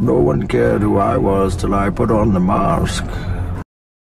No one cared who I was till I put on the mask.